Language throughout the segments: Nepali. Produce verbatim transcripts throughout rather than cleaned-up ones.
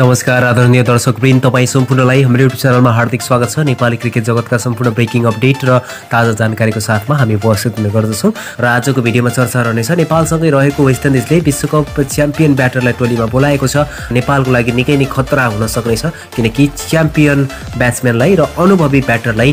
नमस्कार आदरणीय दर्शकवृन्द, तपाईं सम्पूर्णलाई हाम्रो युट्युब च्यानलमा हार्दिक स्वागत छ। नेपाली क्रिकेट जगतका सम्पूर्ण ब्रेकिङ अपडेट र ताजा जानकारीको साथमा हामी उपस्थित हुने गर्दछौँ र आजको भिडियोमा चर्चा रहनेछ। नेपालसँगै रहेको वेस्ट इन्डिजले विश्वकप च्याम्पियन ब्याटरलाई टोलीमा बोलाएको छ। नेपालको लागि निकै नै खतरा हुन सक्नेछ, किनकि च्याम्पियन ब्याट्सम्यानलाई र अनुभवी ब्याटरलाई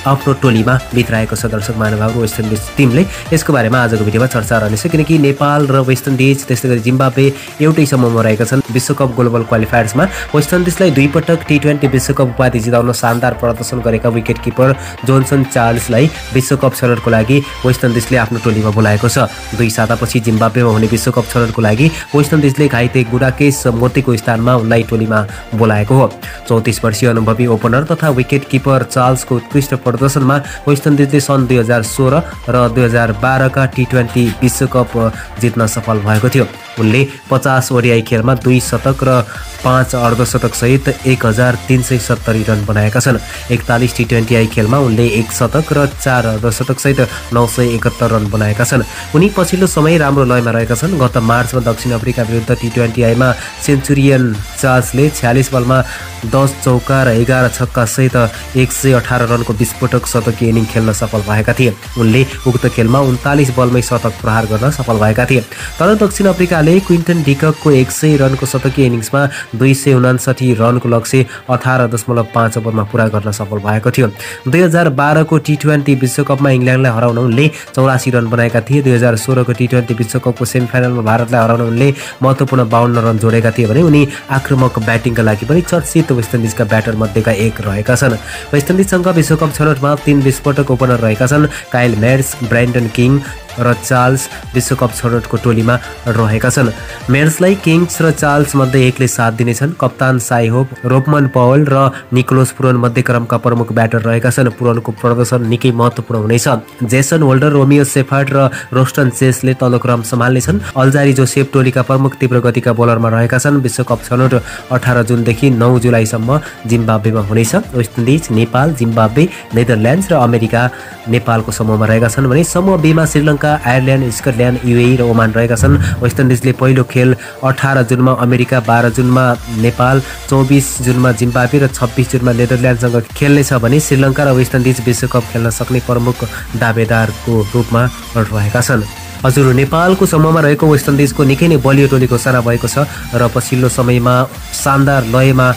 आफ्नो टोलीमा भित्राएको छ। दर्शक महानुभावहरू, वेस्ट इन्डिज टिमले यसको बारेमा आजको भिडियोमा चर्चा रहनेछ, किनकि नेपाल र वेस्ट इन्डिज त्यसै गरी जिम्बाब्वे एउटै समूहमा रहेका छन्। विश्वकप ग्लोबल क्वालिफायर्समा वेस्ट इन्डिजलाई दुई पटक टी ट्वेन्टी विश्वकप उपाधि जिताउन शानदार प्रदर्शन गरेका विकेटकिपर जोन्सन चार्ल्सलाई विश्वकप छनौटको लागि वेस्ट इन्डिजले आफ्नो टोलीमा बोलाएको छ। दुई सातापछि जिम्बाब्वेमा हुने विश्वकप छनौटको लागि वेस्ट इन्डिजले घाइते गुडाकेश मोतीको स्थानमा उनलाई टोलीमा बोलाएको हो। चौतिस वर्षीय अनुभवी ओपनर तथा विकेटकिपर चार्ल्सको उत्कृष्ट प्रदर्शनमा वेस्ट इन्डिजले सन् दुई हजार सोह्र र दुई हजार बाह्रका टी ट्वेन्टी विश्वकप जित्न सफल भएको थियो। उनले पचास ओडिआई खेलमा दुई शतक र पाँच अर्धशतकसहित एक हजार तिन सय सत्तरी रन बनाएका छन्। एकतालिस टी ट्वेन्टी आई खेलमा उनले एक शतक र चार अर्धशतकसहित नौ सय एकहत्तर रन बनाएका छन्। उनी पछिल्लो समय राम्रो लयमा रहेका छन्। गत मार्चमा दक्षिण अफ्रिका विरुद्ध टी ट्वेन्टी आईमा सेन्चुरियन चार्ल्सले छ्यालिस बलमा दस चौका र एघार छक्कासहित एक सय अठार रनको विस्फोटक शतकीय इनिङ खेल्न सफल भएका थिए। उनले उक्त खेलमा उन्तालिस बलमै शतक प्रहार गर्न सफल भएका थिए। तर दक्षिण अफ्रिकाले क्विन्टन डि ककको एक सय रनको शतकीय इनिङ्समा दुई सय उनासाठी रनको लक्ष्य अठार दशमलव पाँच ओभरमा पुरा गर्न सफल भएको थियो। दुई हजार बाह्रको टी ट्वेन्टी विश्वकपमा इङ्ल्यान्डलाई हराउन उनले चौरासी रन बनाएका थिए। दुई हजार सोह्रको टी ट्वेन्टी विश्वकपको सेमिफाइनलमा भारतलाई हराउन उनले महत्त्वपूर्ण बावन्न रन जोडेका थिए भने उनी आक्रमक ब्याटिङका लागि पनि चर्चित वेस्ट इन्डिजका ब्याटरमध्येका एक रहेका छन्। वेस्ट इन्डिजसँग विश्वकप छनौटमा तीन विस्फोटक ओपनर रहेका छन्। कायल मार्स, ब्रान्डन किङ र चार्ल्स विश्वकप छनौटको टोलीमा रहेका छन्। मेर्सलाई किङ्स र चार्ल्स मध्ये एकले साथ दिनेछन्। कप्तान साई होप, रोपमन पावल र निकोलस पुरन मध्य क्रमका प्रमुख ब्याटर रहेका छन्। पुरनको प्रदर्शन निकै महत्त्वपूर्ण हुनेछ। जेसन होल्डर, रोमियो सेफार्ड र रोस्टन चेसले तल्लो क्रम सम्हाल्नेछन्। अल्जारी जोसेफ टोलीका प्रमुख तीव्र गतिका बोलरमा रहेका छन्। विश्वकप छनौट अठार जुनदेखि नौ जुलाईसम्म जिम्बाब्वेमा हुनेछ। West Indies, Nepal, Zimbabwe, Netherlands र अमेरिका नेपालको समूहमा रहेका छन् भने समूह बीमा श्रीलङ्का, आयरल्यान्ड, स्कटल्यान्ड, युएई र ओमान रहेका छन्। वेस्ट इन्डिजले पहिलो खेल अठार जुनमा अमेरिका, बाह्र जुनमा नेपाल, चौबिस जुनमा जिम्बाब्वे र छब्बिस जुनमा नेदरल्यान्डसँग खेल्नेछ भने श्रीलङ्का र वेस्ट इन्डिज विश्वकप खेल्न सक्ने प्रमुख दावेदारको रूपमा रहेका छन्। हजुर, नेपालको समूहमा रहेको वेस्ट इन्डिजको निकै नै बलियो टोली घोषणा भएको छ र पछिल्लो समयमा शानदार लयमा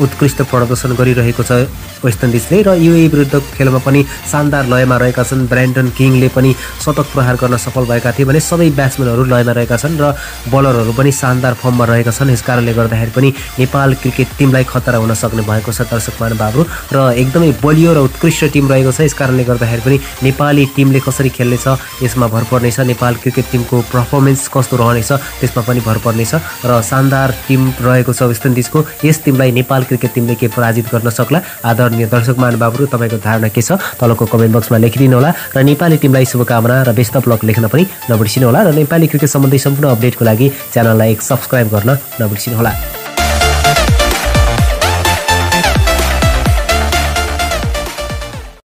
उत्कृष्ट प्रदर्शन गरिरहेको छ वेस्ट इन्डिजले र युएई विरुद्ध खेलमा पनि शानदार लयमा रहेका छन्। ब्रान्डन किङले पनि शतक प्रहार गर्न सफल भएका थिए भने सबै ब्याट्सम्यानहरू लयमा रहेका छन् र बलरहरू पनि शानदार फर्ममा रहेका छन्। यस कारणले गर्दाखेरि पनि नेपाल क्रिकेट टिमलाई खतरा हुन सक्ने भएको छ। दर्शक महानुभावहरू, र एकदमै बलियो र उत्कृष्ट टिम रहेको छ। यस कारणले गर्दाखेरि पनि नेपाली टिमले कसरी खेल्नेछ यसमा भर पर्नेछ। नेपाल क्रिकेट टिमको पर्फर्मेन्स कस्तो रहनेछ त्यसमा पनि भर पर्नेछ र शानदार टिम रहेको छ वेस्ट इन्डिजको। यस टिमलाई नेपाल क्रिकेट टिमले के पराजित गर्न सक्ला? आदरणीय दर्शक महानुभावहरू, तपाईँको धारणा के छ तलको कमेन्ट बक्समा लेखिदिनु होला र नेपाली टिमलाई शुभकामना र बेस्ट अफ लक लेख्न पनि नबिर्सिनु होला। र नेपाली क्रिकेट सम्बन्धी सम्पूर्ण अपडेटको लागि च्यानललाई एक सब्सक्राइब गर्न नबिर्सिनु होला।